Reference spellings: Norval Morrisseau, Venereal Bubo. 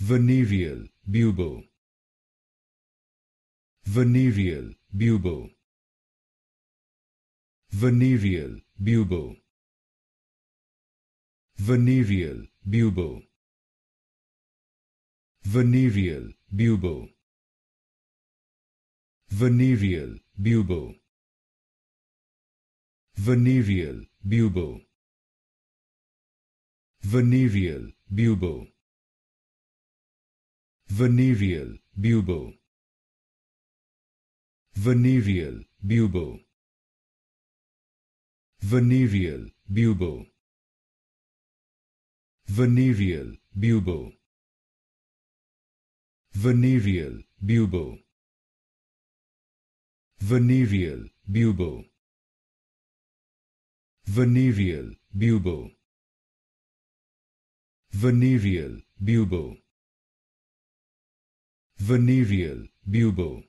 Venereal Bubo. Venereal Bubo. Venereal Bubo. Venereal Bubo. Venereal Bubo. Venereal Bubo. Venereal Bubo. Venereal Bubo. Venereal Bubo. Venereal Bubo. Venereal Bubo. Venereal Bubo. Venereal Bubo. Venereal Bubo. Venereal Bubo. Venereal Bubo. Venereal Bubo.